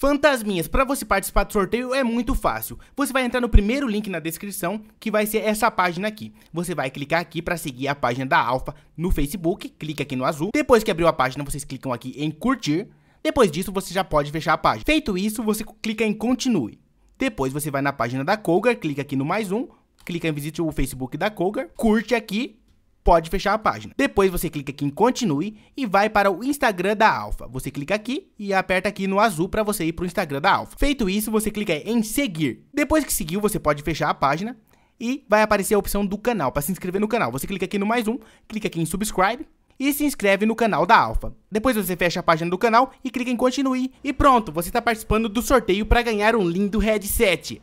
Fantasminhas, para você participar do sorteio é muito fácil. Você vai entrar no primeiro link na descrição, que vai ser essa página aqui. Você vai clicar aqui para seguir a página da Alfa no Facebook, clica aqui no azul. Depois que abriu a página, vocês clicam aqui em curtir. Depois disso, você já pode fechar a página. Feito isso, você clica em continue. Depois você vai na página da Cougar, clica aqui no mais um, clica em visite o Facebook da Cougar, curte aqui. Pode fechar a página. Depois você clica aqui em continue e vai para o Instagram da Alfa. Você clica aqui e aperta aqui no azul para você ir para o Instagram da Alfa. Feito isso, você clica em seguir. Depois que seguiu, você pode fechar a página e vai aparecer a opção do canal, para se inscrever no canal. Você clica aqui no mais um, clica aqui em subscribe e se inscreve no canal da Alfa. Depois você fecha a página do canal e clica em continue. E pronto, você está participando do sorteio para ganhar um lindo headset.